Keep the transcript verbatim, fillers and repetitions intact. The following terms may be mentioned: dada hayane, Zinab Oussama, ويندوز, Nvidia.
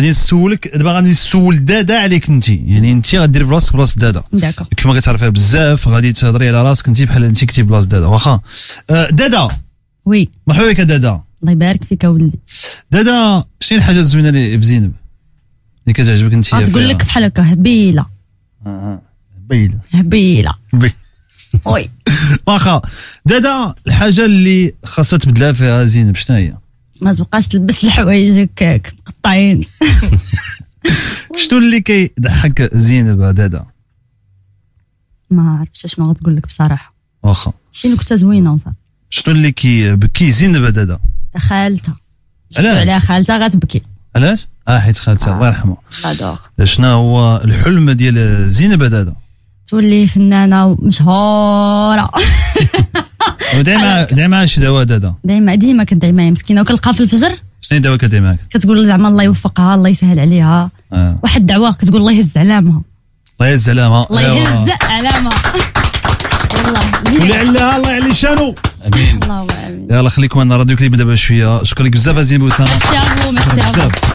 غادي نسولك دابا غادي نسول دادا عليك انت، يعني انت غديري في راسك بلاصه دادا كما كتعرفيها بزاف، غادي تهضري على راسك انت بحال انت كنتي بلاصه دادا. واخا دادا وي مرحبا بك دادا. الله يبارك فيك اولدي. دادا شنو الحاجه الزوينه اللي في زينب اللي كتعجبك انت؟ غتقول لك بحال هكا هبيله. اه هبيله هبيله وي. واخا دادا الحاجه اللي خاصها تبدلها فيها زينب شنو هي؟ ما تبقاش تلبس الحوايج هكاك مقطعين. شنو اللي كيضحك زينب دادا؟ ما عرفتش شنو غتقول لك بصراحه. واخا شي نكته زوينه وصافي. شنو اللي كيبكي زينب دادا؟ خالتها. علاش؟ على خالتها غتبكي. علاش؟ اه حيت خالتها الله يرحمها. شنو هو الحلم ديال زينب دادا؟ تولي فنانه مشهوره. ودعي معها دعي معها شي دواء دادا. دايما ديما كدعي معايا مسكينه وكنلقاها في الفجر. شنو الدواء كدعي معاك؟ كتقول زعما الله يوفقها الله يسهل عليها. آه. واحد الدعوه كتقول الله يهز علامها. الله يهز علامها. الله يهز علامها. والله ولعلها الله يعلي شانو. امين. اللهم امين. يلاه خليكم انا راديو كليب دابا شويه. شكرا لك بزاف زينب وسام. ميرسي افو ميرسي افو.